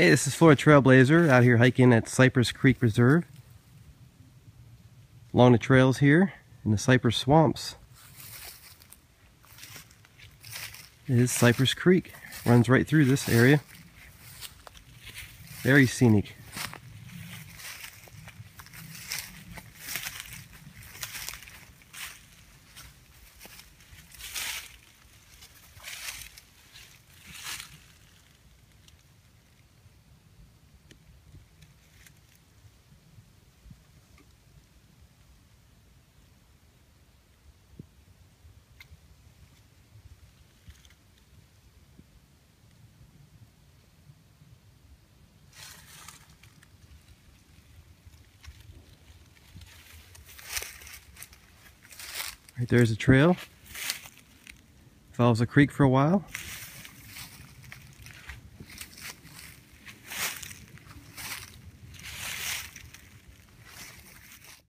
Hey, this is Florida Trailblazer out here hiking at Cypress Creek Preserve. Along the trails here in the cypress swamps is Cypress Creek. Runs right through this area. Very scenic. Right there's a trail, follows the creek for a while.